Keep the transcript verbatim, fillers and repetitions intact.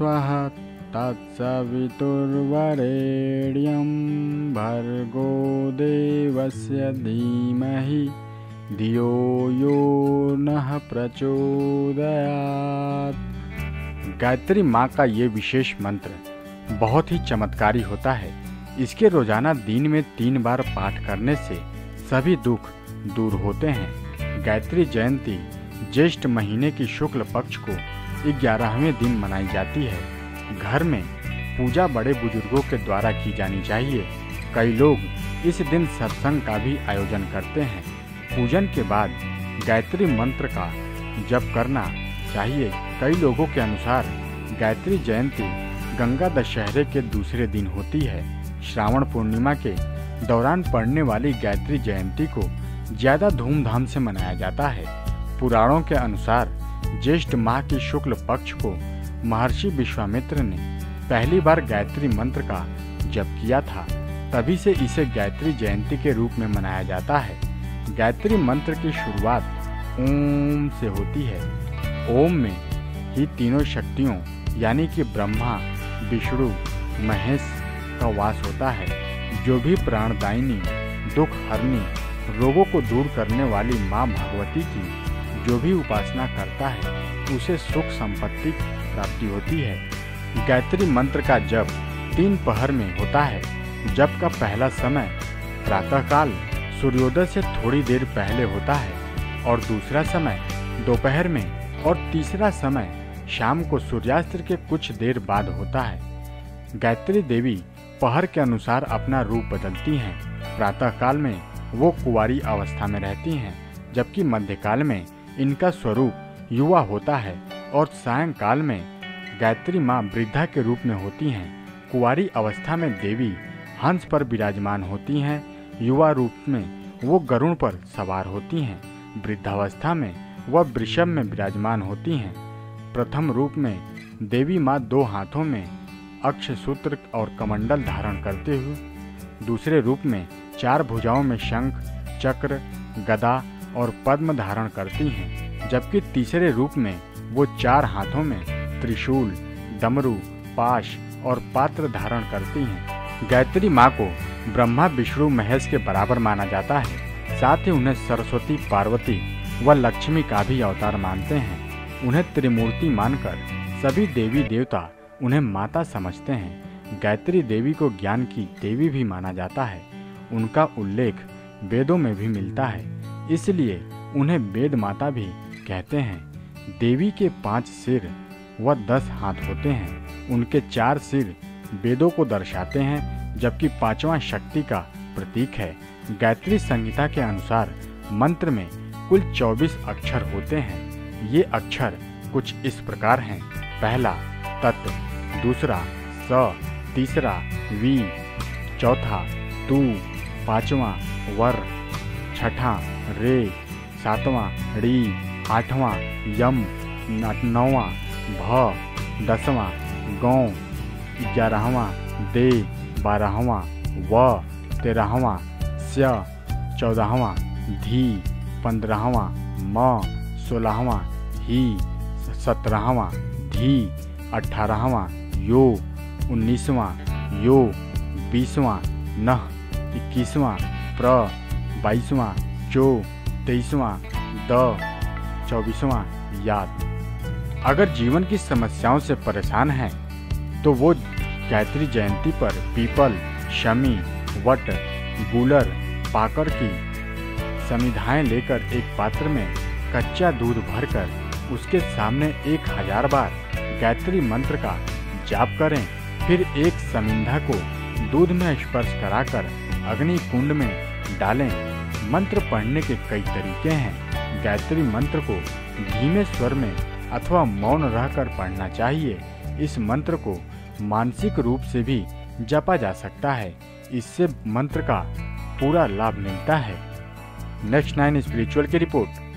स्वाहा। तत्सवितुर्वरेण्यं भर्गो देवस्य धीमहि धियो यो नः प्रचोदयात्। गायत्री माँ का ये विशेष मंत्र बहुत ही चमत्कारी होता है। इसके रोजाना दिन में तीन बार पाठ करने से सभी दुख दूर होते हैं। गायत्री जयंती ज्येष्ठ महीने की शुक्ल पक्ष को ग्यारहवें दिन मनाई जाती है। घर में पूजा बड़े बुजुर्गों के द्वारा की जानी चाहिए। कई लोग इस दिन सत्संग का भी आयोजन करते हैं। पूजन के बाद गायत्री मंत्र का जप करना चाहिए। कई लोगों के अनुसार गायत्री जयंती गंगा दशहरे के दूसरे दिन होती है। श्रावण पूर्णिमा के दौरान पड़ने वाली गायत्री जयंती को ज्यादा धूमधाम से मनाया जाता है। पुराणों के अनुसार ज्येष्ठ माह की शुक्ल पक्ष को महर्षि विश्वामित्र ने पहली बार गायत्री मंत्र का जप किया था, तभी से इसे गायत्री जयंती के रूप में मनाया जाता है। गायत्री मंत्र की शुरुआत ओम से होती है। ओम में ही तीनों शक्तियों यानी कि ब्रह्मा, विष्णु, महेश का वास होता है, जो भी प्राणदायिनी, दुख हरनी, रोगों को दूर करने वाली माँ भगवती की जो भी उपासना करता है उसे सुख संपत्ति प्राप्ति होती है। गायत्री मंत्र का जप तीन पहर में होता है। जप का पहला समय प्रातःकाल सूर्योदय से थोड़ी देर पहले होता है और दूसरा समय दोपहर में और तीसरा समय शाम को सूर्यास्त के कुछ देर बाद होता है। गायत्री देवी पहर के अनुसार अपना रूप बदलती हैं। प्रातःकाल में वो कुंवारी अवस्था में रहती हैं, जबकि मध्यकाल में इनका स्वरूप युवा होता है और सायंकाल में गायत्री माँ वृद्धा के रूप में होती हैं। कुंवारी अवस्था में देवी हंस पर विराजमान होती हैं, युवा रूप में वो गरुड़ पर सवार होती हैं, वृद्धावस्था में वह वृषभ में विराजमान होती हैं। प्रथम रूप में देवी माँ दो हाथों में अक्षसूत्र और कमंडल धारण करते हुए, दूसरे रूप में चार भुजाओं में शंख, चक्र, गदा और पद्म धारण करती हैं, जबकि तीसरे रूप में वो चार हाथों में त्रिशूल, डमरू, पाश और पात्र धारण करती हैं। गायत्री माँ को ब्रह्मा, विष्णु, महेश के बराबर माना जाता है। साथ ही उन्हें सरस्वती, पार्वती व लक्ष्मी का भी अवतार मानते हैं। उन्हें त्रिमूर्ति मानकर सभी देवी देवता उन्हें माता समझते हैं। गायत्री देवी को ज्ञान की देवी भी माना जाता है। उनका उल्लेख वेदों में भी मिलता है, इसलिए उन्हें वेद माता भी कहते हैं। देवी के पांच सिर व दस हाथ होते हैं। उनके चार सिर वेदों को दर्शाते हैं, जबकि पांचवा शक्ति का प्रतीक है। गायत्री संहिता के अनुसार मंत्र में कुल चौबीस अक्षर होते हैं। ये अक्षर कुछ इस प्रकार हैं: पहला तत्, दूसरा स, तीसरा वी, चौथा तू, पांचवा वर, छठा रे, सातवां री, आठवां यम, नौवां भ, दसवां गौ, ग्यारहवां दे, बारहवां व, तेरहवां स्य, चौदहवां धी, पंद्रहवां म, सोलहवां ही, सत्रहवां धी, अठारहवां यो, उन्नीसवां यो, बीसवां नह, इक्कीसवां प्र, बाईसवां चो, तेईसवां द, चौबीसवां याद। अगर जीवन की समस्याओं से परेशान हैं तो वो गायत्री जयंती पर पीपल, शमी, वट, गूलर, पाकर की समिधाएं लेकर एक पात्र में कच्चा दूध भरकर उसके सामने एक हजार बार गायत्री मंत्र का जाप करें। फिर एक समिधा को दूध में स्पर्श कराकर अग्नि कुंड में डालें। मंत्र पढ़ने के कई तरीके हैं। गायत्री मंत्र को धीमे स्वर में अथवा मौन रहकर पढ़ना चाहिए। इस मंत्र को मानसिक रूप से भी जपा जा सकता है। इससे मंत्र का पूरा लाभ मिलता है। नेक्स्ट नाइन स्पिरिचुअल की रिपोर्ट।